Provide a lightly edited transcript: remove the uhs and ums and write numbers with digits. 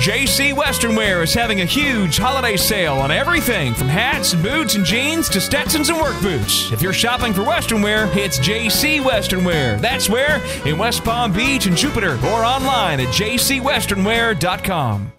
JC Western Wear is having a huge holiday sale on everything from hats and boots and jeans to Stetsons and work boots. If you're shopping for Western Wear, it's JC Western Wear. That's where in West Palm Beach and Jupiter, or online at jcwesternwear.com.